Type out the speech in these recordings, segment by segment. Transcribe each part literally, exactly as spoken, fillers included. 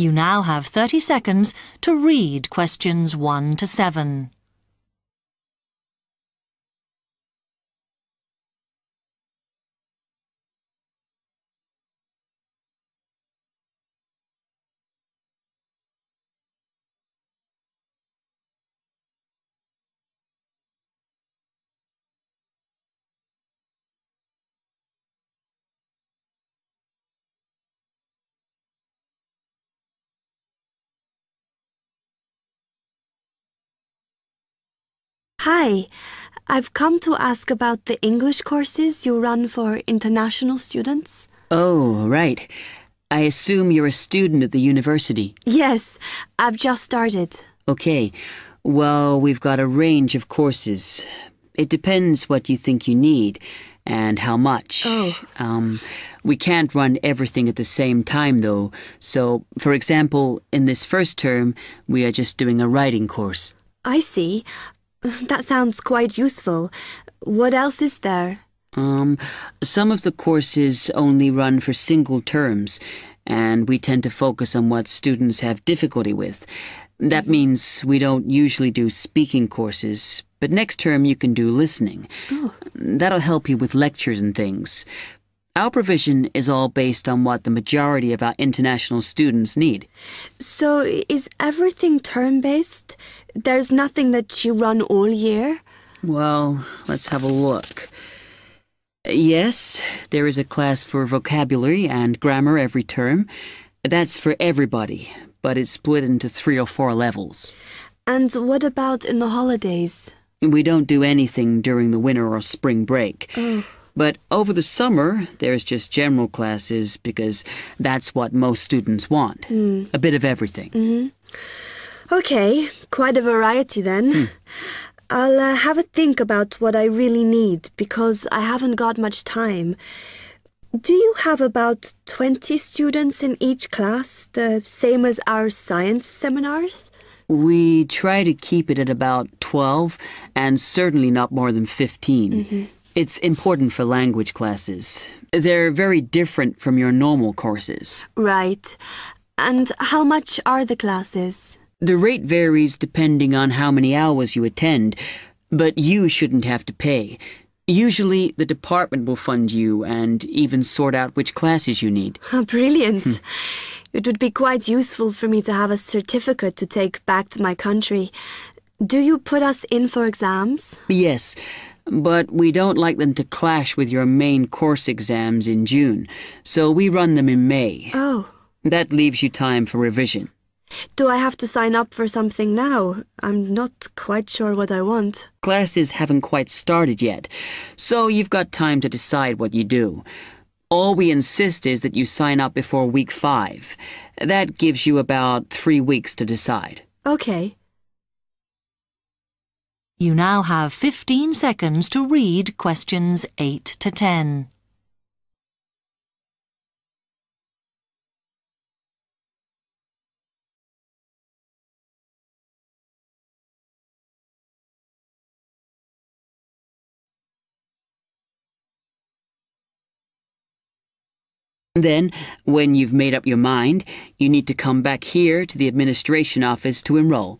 You now have thirty seconds to read questions one to seven. Hi, I've come to ask about the English courses you run for international students. Oh, right. I assume you're a student at the university. Yes, I've just started. Okay. Well, we've got a range of courses. It depends what you think you need and how much. Oh. Um, we can't run everything at the same time, though. So, for example, in this first term, we are just doing a writing course. I see. That sounds quite useful. What else is there? Um, some of the courses only run for single terms, and we tend to focus on what students have difficulty with. That means we don't usually do speaking courses, but next term you can do listening. Oh. That'll help you with lectures and things. Our provision is all based on what the majority of our international students need. So is everything term-based? There's nothing that you run all year? Well, let's have a look. Yes, there is a class for vocabulary and grammar every term. That's for everybody, but it's split into three or four levels. And what about in the holidays? We don't do anything during the winter or spring break. Oh. But over the summer, there's just general classes because that's what most students want. Mm. A bit of everything. Mm-hmm. Okay, quite a variety then. Hmm. I'll uh, have a think about what I really need because I haven't got much time. Do you have about twenty students in each class, the same as our science seminars? We try to keep it at about twelve and certainly not more than fifteen. Mm-hmm. It's important for language classes. They're very different from your normal courses. Right. And how much are the classes? The rate varies depending on how many hours you attend, but you shouldn't have to pay. Usually, the department will fund you and even sort out which classes you need. Oh, brilliant. Hmm. It would be quite useful for me to have a certificate to take back to my country. Do you put us in for exams? Yes, but we don't like them to clash with your main course exams in June, so we run them in May. Oh. That leaves you time for revision. Do I have to sign up for something now? I'm not quite sure what I want. Classes haven't quite started yet, so you've got time to decide what you do. All we insist is that you sign up before week five. That gives you about three weeks to decide. Okay. You now have fifteen seconds to read questions eight to ten. Then, when you've made up your mind, you need to come back here to the administration office to enroll.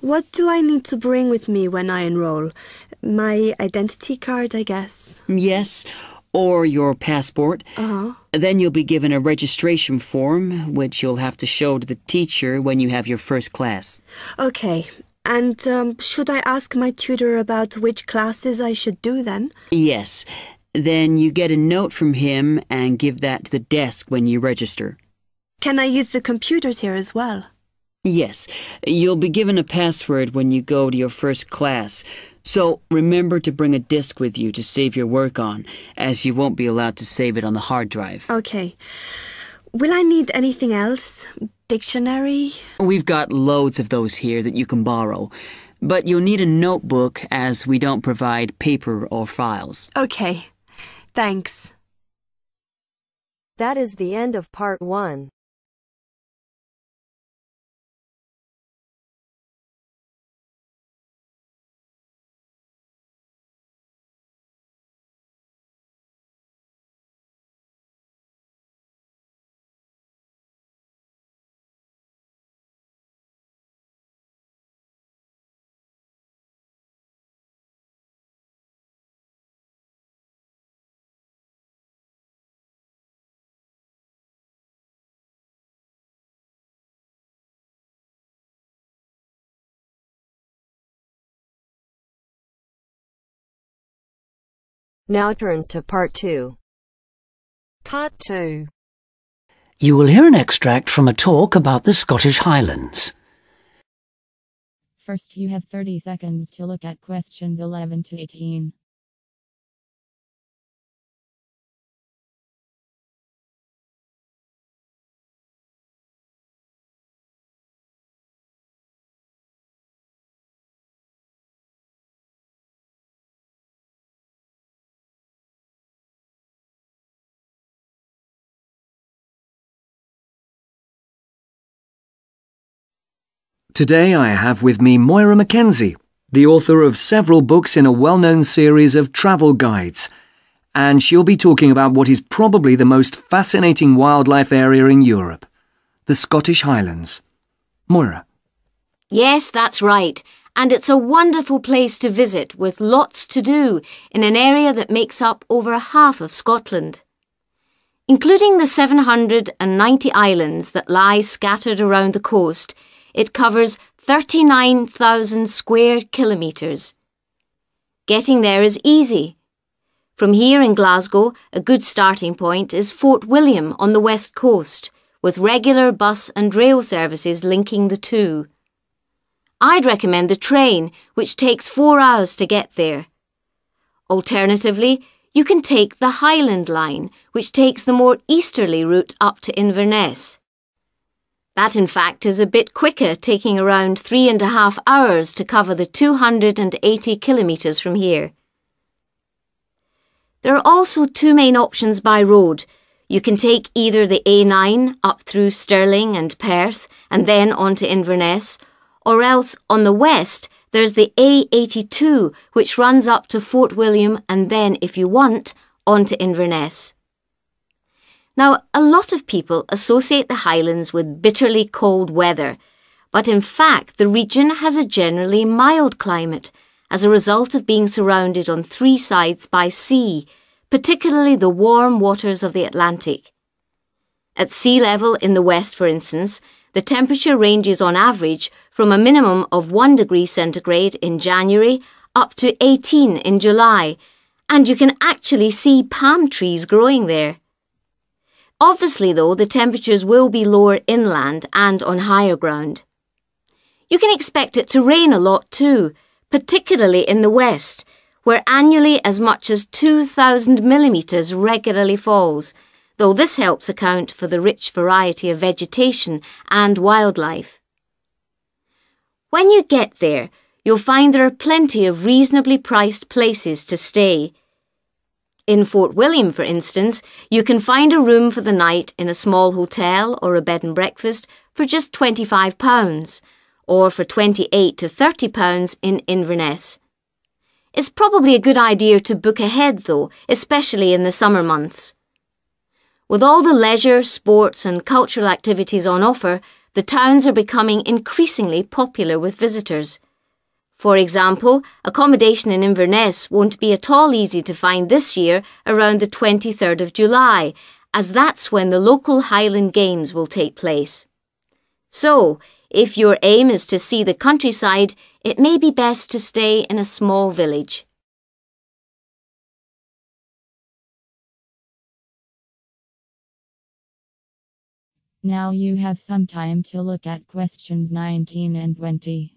What do I need to bring with me when I enroll? My identity card, I guess. Yes, or your passport. Uh-huh. Then you'll be given a registration form, which you'll have to show to the teacher when you have your first class. Okay. And um, should I ask my tutor about which classes I should do then? Yes. Then you get a note from him and give that to the desk when you register. Can I use the computers here as well? Yes. You'll be given a password when you go to your first class. So remember to bring a disk with you to save your work on, as you won't be allowed to save it on the hard drive. Okay. Will I need anything else? Dictionary? We've got loads of those here that you can borrow. But you'll need a notebook as we don't provide paper or files. Okay. Thanks. That is the end of part one. now turns to part two. Part two. You will hear an extract from a talk about the Scottish Highlands. First, you have thirty seconds to look at questions eleven to eighteen. Today I have with me Moira Mackenzie, the author of several books in a well-known series of travel guides, and she'll be talking about what is probably the most fascinating wildlife area in Europe, the Scottish Highlands. Moira. Yes, that's right, and it's a wonderful place to visit with lots to do in an area that makes up over half of Scotland. Including the seven hundred and ninety islands that lie scattered around the coast, it covers thirty-nine thousand square kilometres. Getting there is easy. From here in Glasgow, a good starting point is Fort William on the west coast, with regular bus and rail services linking the two. I'd recommend the train, which takes four hours to get there. Alternatively, you can take the Highland Line, which takes the more easterly route up to Inverness. That, in fact, is a bit quicker, taking around three and a half hours to cover the two hundred and eighty kilometres from here. There are also two main options by road. You can take either the A nine up through Stirling and Perth and then on to Inverness, or else on the west there's the A eighty-two, which runs up to Fort William and then, if you want, on to Inverness. Now, a lot of people associate the Highlands with bitterly cold weather, but in fact the region has a generally mild climate as a result of being surrounded on three sides by sea, particularly the warm waters of the Atlantic. At sea level in the west, for instance, the temperature ranges on average from a minimum of one degree centigrade in January up to eighteen in July, and you can actually see palm trees growing there. Obviously, though, the temperatures will be lower inland and on higher ground. You can expect it to rain a lot too, particularly in the west, where annually as much as two thousand millimetres regularly falls, though this helps account for the rich variety of vegetation and wildlife. When you get there, you'll find there are plenty of reasonably priced places to stay. In Fort William, for instance, you can find a room for the night in a small hotel or a bed and breakfast for just twenty-five pounds, or for twenty-eight to thirty pounds in Inverness. It's probably a good idea to book ahead, though, especially in the summer months. With all the leisure, sports and cultural activities on offer, the towns are becoming increasingly popular with visitors. For example, accommodation in Inverness won't be at all easy to find this year around the twenty-third of July, as that's when the local Highland Games will take place. So, if your aim is to see the countryside, it may be best to stay in a small village. Now you have some time to look at questions nineteen and twenty.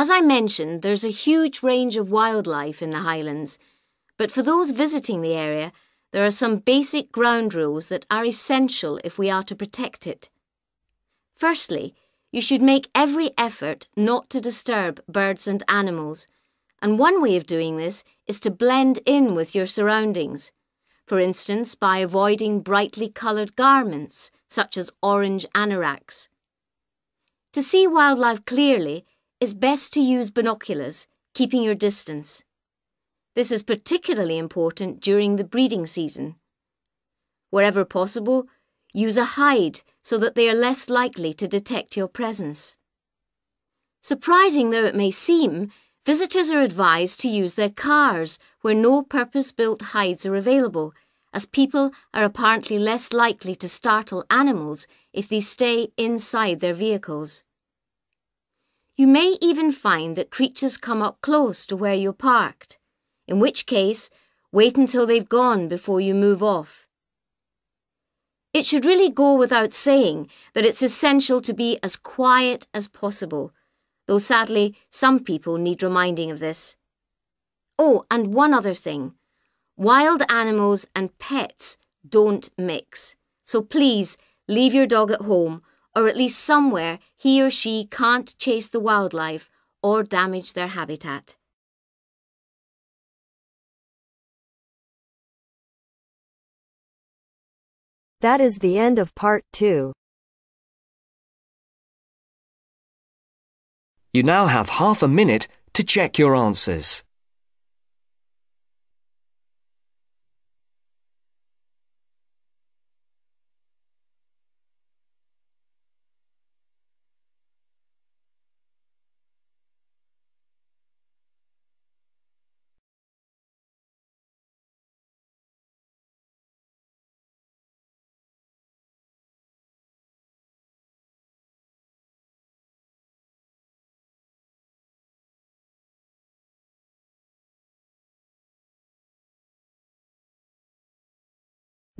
As I mentioned, there's a huge range of wildlife in the Highlands, but for those visiting the area, there are some basic ground rules that are essential if we are to protect it. Firstly, you should make every effort not to disturb birds and animals, and one way of doing this is to blend in with your surroundings, for instance by avoiding brightly coloured garments, such as orange anoraks. To see wildlife clearly, it's best to use binoculars, keeping your distance. This is particularly important during the breeding season. Wherever possible, Use a hide so that they are less likely to detect your presence. Surprising though it may seem, visitors are advised to use their cars where no purpose-built hides are available, as people are apparently less likely to startle animals if they stay inside their vehicles. You may even find that creatures come up close to where you're parked, in which case, wait until they've gone before you move off. It should really go without saying that it's essential to be as quiet as possible, though sadly some people need reminding of this. Oh, and one other thing. Wild animals and pets don't mix, so please leave your dog at home or at least somewhere he or she can't chase the wildlife or damage their habitat. That is the end of part two. You now have half a minute to check your answers.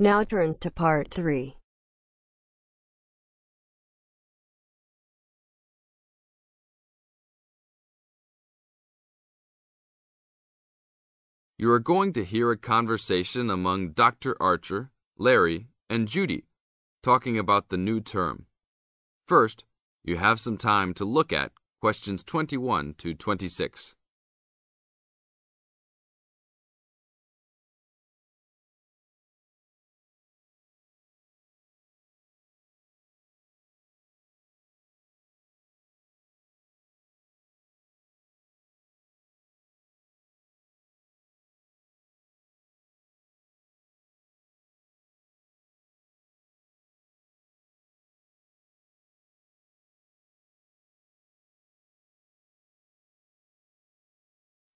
Now turns to part three. You are going to hear a conversation among Doctor Archer, Larry, and Judy, talking about the new term. First, you have some time to look at questions twenty-one to twenty-six.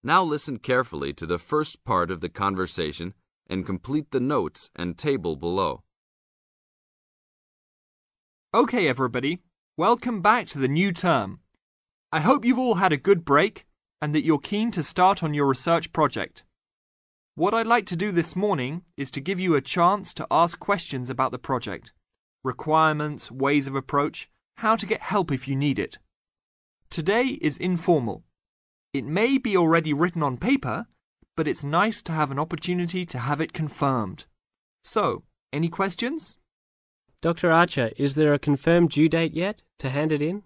Now listen carefully to the first part of the conversation and complete the notes and table below. Okay, everybody. Welcome back to the new term. I hope you've all had a good break and that you're keen to start on your research project. What I'd like to do this morning is to give you a chance to ask questions about the project, requirements, ways of approach, how to get help if you need it. Today is informal. It may be already written on paper, but it's nice to have an opportunity to have it confirmed. So, any questions? Doctor Archer, is there a confirmed due date yet to hand it in?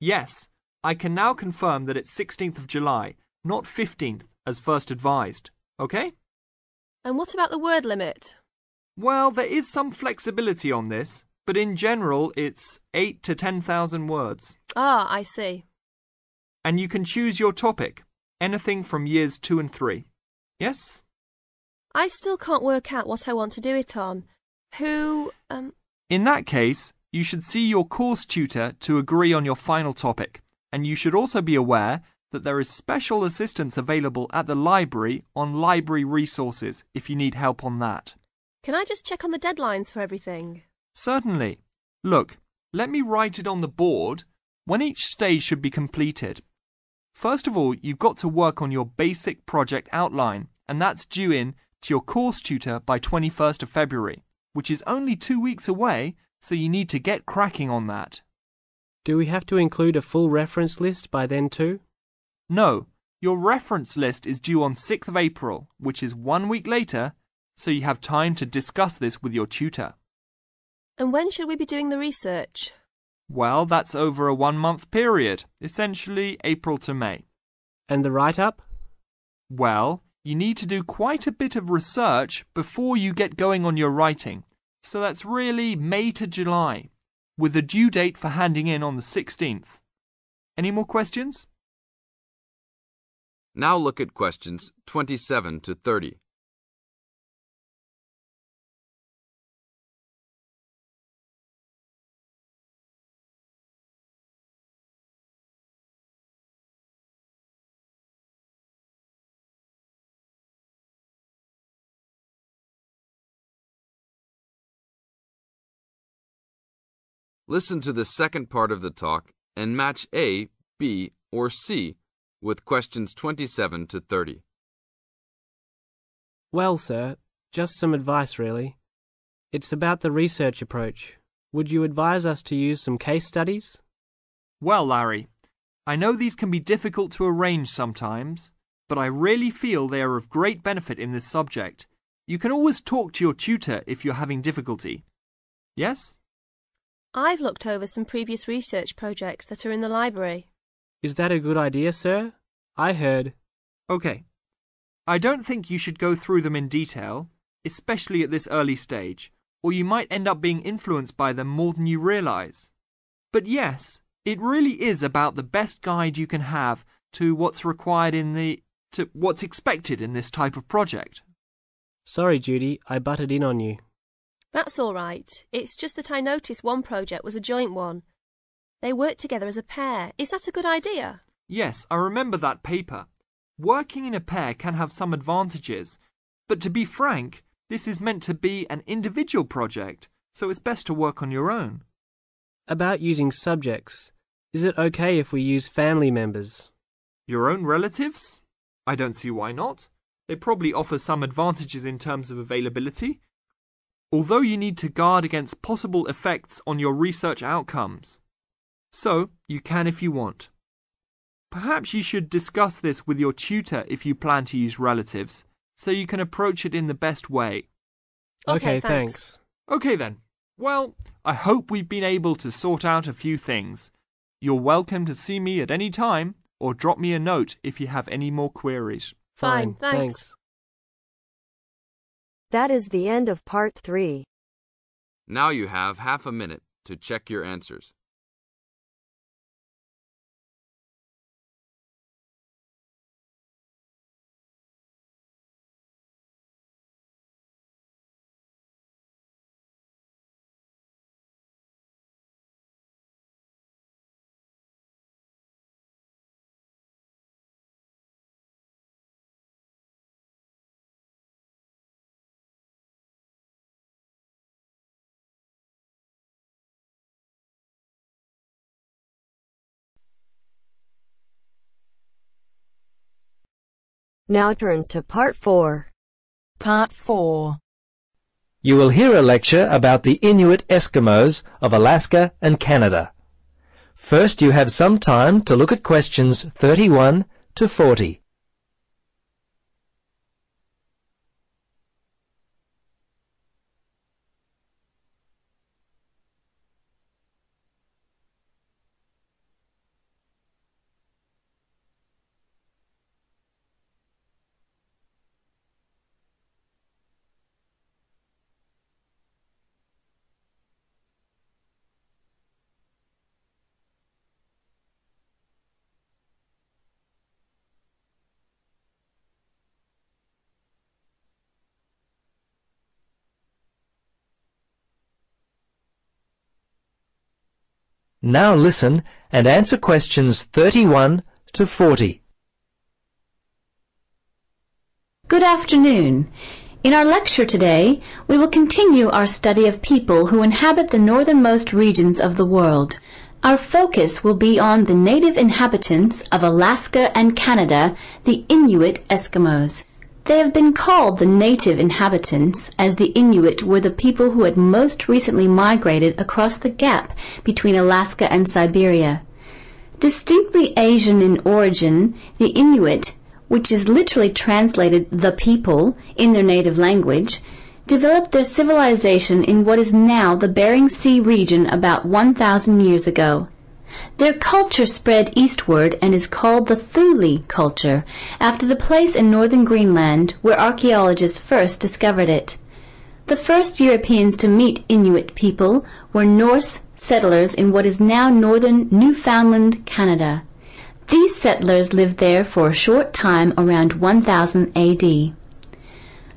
Yes, I can now confirm that it's sixteenth of July, not fifteenth as first advised, okay? And what about the word limit? Well, there is some flexibility on this, but in general it's eight to ten thousand words. Ah, I see. And you can choose your topic, anything from years two and three. Yes? I still can't work out what I want to do it on. Who, um... In that case, you should see your course tutor to agree on your final topic, and you should also be aware that there is special assistance available at the library on library resources if you need help on that. Can I just check on the deadlines for everything? Certainly. Look, let me write it on the board when each stage should be completed. First of all, you've got to work on your basic project outline, and that's due in to your course tutor by twenty-first of February, which is only two weeks away, so you need to get cracking on that. Do we have to include a full reference list by then too? No, your reference list is due on sixth of April, which is one week later, so you have time to discuss this with your tutor. And when should we be doing the research? Well, that's over a one-month period, essentially April to May. And the write-up? Well, you need to do quite a bit of research before you get going on your writing. So that's really May to July, with a due date for handing in on the sixteenth. Any more questions? Now look at questions twenty-seven to thirty. Listen to the second part of the talk and match A, B, or C with questions twenty-seven to thirty. Well, sir, just some advice really. It's about the research approach. Would you advise us to use some case studies? Well, Larry, I know these can be difficult to arrange sometimes, but I really feel they are of great benefit in this subject. You can always talk to your tutor if you're having difficulty. Yes? I've looked over some previous research projects that are in the library. Is that a good idea, sir? I heard. Okay. I don't think you should go through them in detail, especially at this early stage, or you might end up being influenced by them more than you realise. But yes, it really is about the best guide you can have to what's required in the... to what's expected in this type of project. Sorry, Judy, I butted in on you. That's all right. It's just that I noticed one project was a joint one. They worked together as a pair. Is that a good idea? Yes, I remember that paper. Working in a pair can have some advantages, but to be frank, this is meant to be an individual project, so it's best to work on your own. About using subjects, is it okay if we use family members? Your own relatives? I don't see why not. They probably offer some advantages in terms of availability. Although you need to guard against possible effects on your research outcomes. So, you can if you want. Perhaps you should discuss this with your tutor if you plan to use relatives, so you can approach it in the best way. Okay, thanks. Okay then. Well, I hope we've been able to sort out a few things. You're welcome to see me at any time, or drop me a note if you have any more queries. Fine, Fine thanks. thanks. That is the end of part three. Now you have half a minute to check your answers. Now turns to part four. Part four. You will hear a lecture about the Inuit Eskimos of Alaska and Canada. First, you have some time to look at questions thirty-one to forty. Now listen and answer questions thirty-one to forty. Good afternoon. In our lecture today, we will continue our study of people who inhabit the northernmost regions of the world. Our focus will be on the native inhabitants of Alaska and Canada, the Inuit Eskimos. They have been called the native inhabitants, as the Inuit were the people who had most recently migrated across the gap between Alaska and Siberia. Distinctly Asian in origin, the Inuit, which is literally translated the people in their native language, developed their civilization in what is now the Bering Sea region about one thousand years ago. Their culture spread eastward and is called the Thule culture, after the place in northern Greenland where archaeologists first discovered it. The first Europeans to meet Inuit people were Norse settlers in what is now northern Newfoundland, Canada. These settlers lived there for a short time around one thousand A D.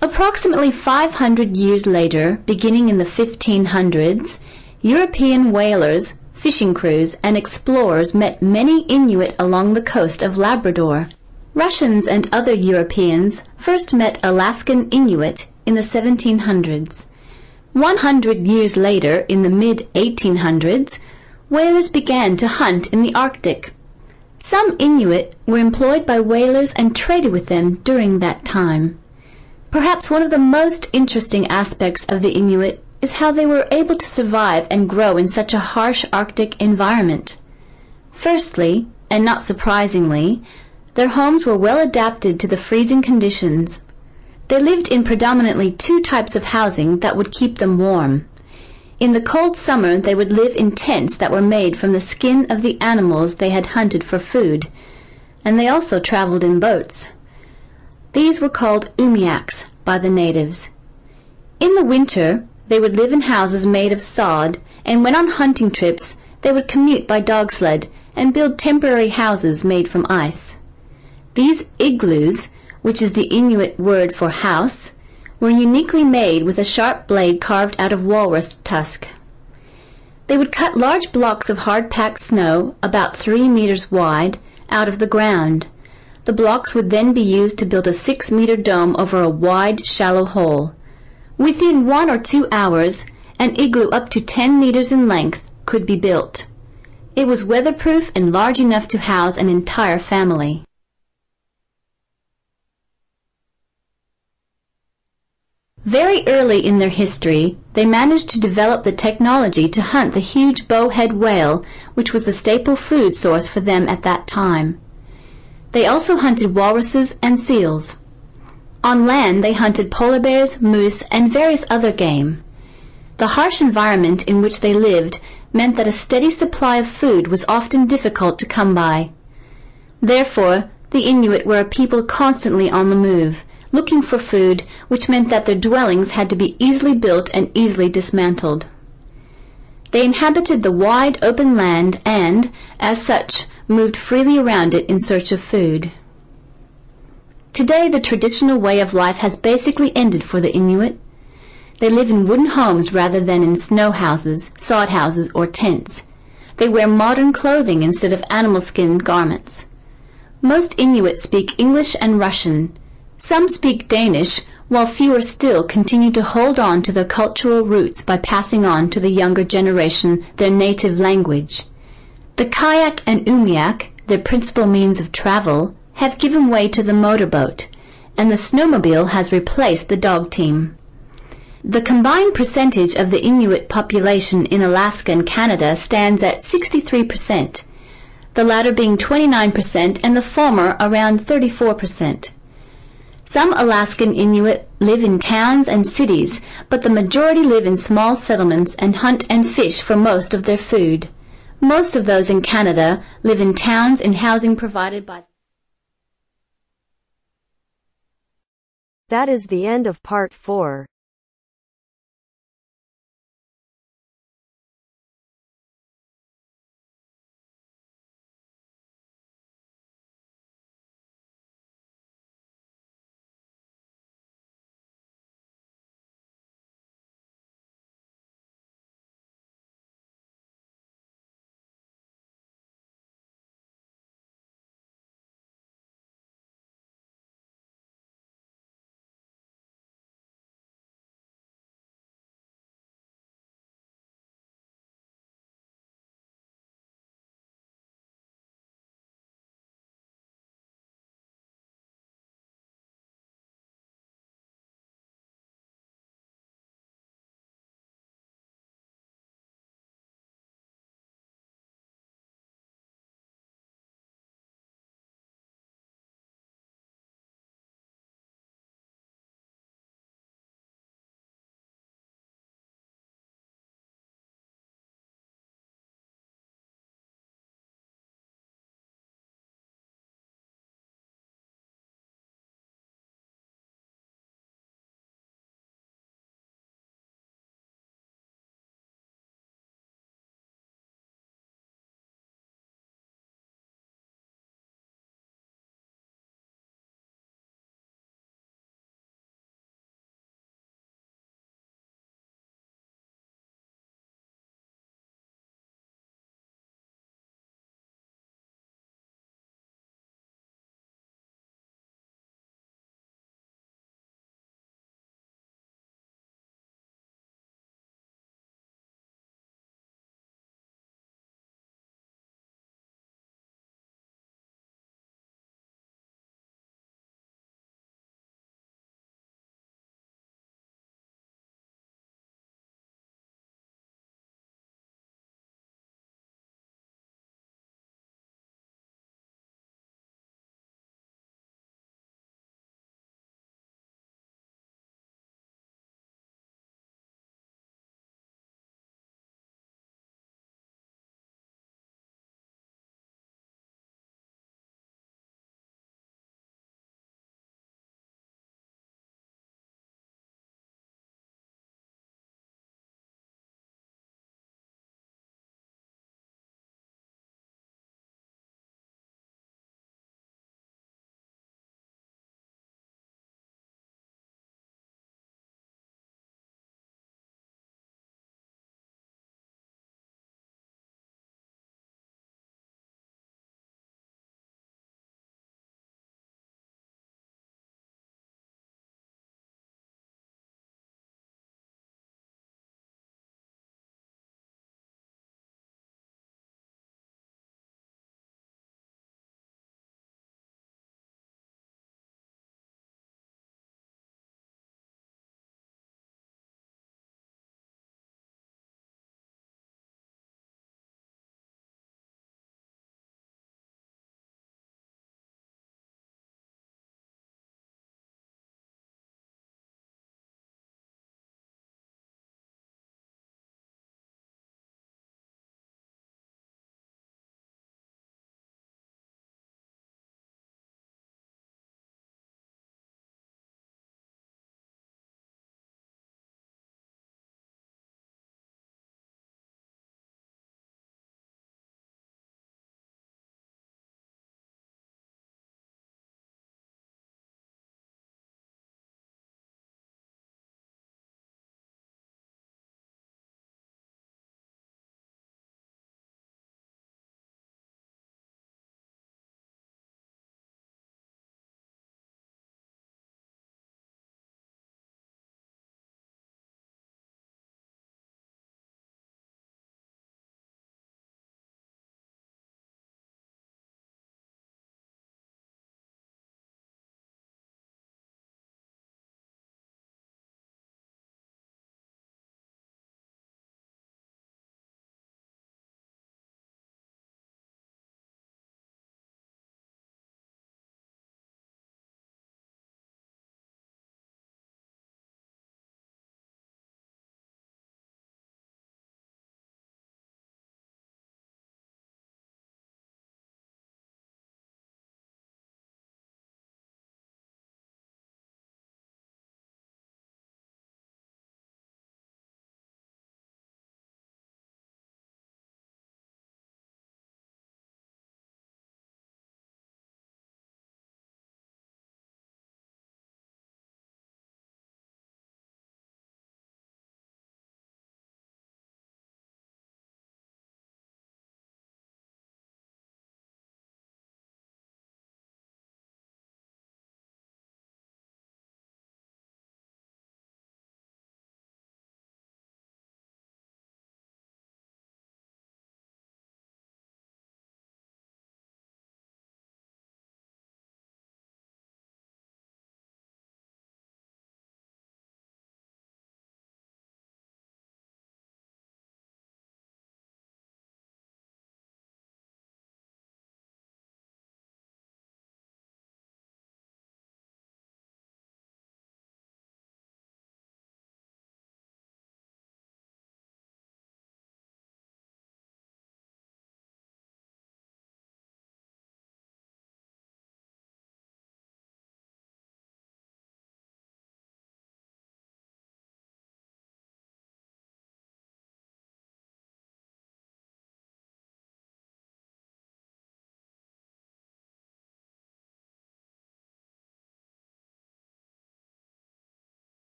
Approximately five hundred years later, beginning in the fifteen hundreds, European whalers, fishing crews, and explorers met many Inuit along the coast of Labrador. Russians and other Europeans first met Alaskan Inuit in the seventeen hundreds. one hundred years later, in the mid eighteen hundreds, whalers began to hunt in the Arctic. Some Inuit were employed by whalers and traded with them during that time. Perhaps one of the most interesting aspects of the Inuit is how they were able to survive and grow in such a harsh Arctic environment. Firstly, and not surprisingly, their homes were well adapted to the freezing conditions. They lived in predominantly two types of housing that would keep them warm. In the cold summer, they would live in tents that were made from the skin of the animals they had hunted for food, and they also traveled in boats. These were called umiaks by the natives. In the winter, they would live in houses made of sod, and when on hunting trips, they would commute by dog sled and build temporary houses made from ice. These igloos, which is the Inuit word for house, were uniquely made with a sharp blade carved out of walrus tusk. They would cut large blocks of hard-packed snow, about three meters wide, out of the ground. The blocks would then be used to build a six-meter dome over a wide, shallow hole. Within one or two hours, an igloo up to ten meters in length could be built. It was weatherproof and large enough to house an entire family. Very early in their history, they managed to develop the technology to hunt the huge bowhead whale, which was the staple food source for them at that time. They also hunted walruses and seals. On land, they hunted polar bears, moose, and various other game. The harsh environment in which they lived meant that a steady supply of food was often difficult to come by. Therefore, the Inuit were a people constantly on the move, looking for food, which meant that their dwellings had to be easily built and easily dismantled. They inhabited the wide, open land and, as such, moved freely around it in search of food. Today, the traditional way of life has basically ended for the Inuit. They live in wooden homes rather than in snow houses, sod houses, or tents. They wear modern clothing instead of animal skin garments. Most Inuit speak English and Russian. Some speak Danish, while fewer still continue to hold on to their cultural roots by passing on to the younger generation their native language. The kayak and umiak, their principal means of travel, have given way to the motorboat, and the snowmobile has replaced the dog team. The combined percentage of the Inuit population in Alaska and Canada stands at sixty-three percent, the latter being twenty-nine percent and the former around thirty-four percent. Some Alaskan Inuit live in towns and cities, but the majority live in small settlements and hunt and fish for most of their food. Most of those in Canada live in towns in housing provided by... That is the end of part four.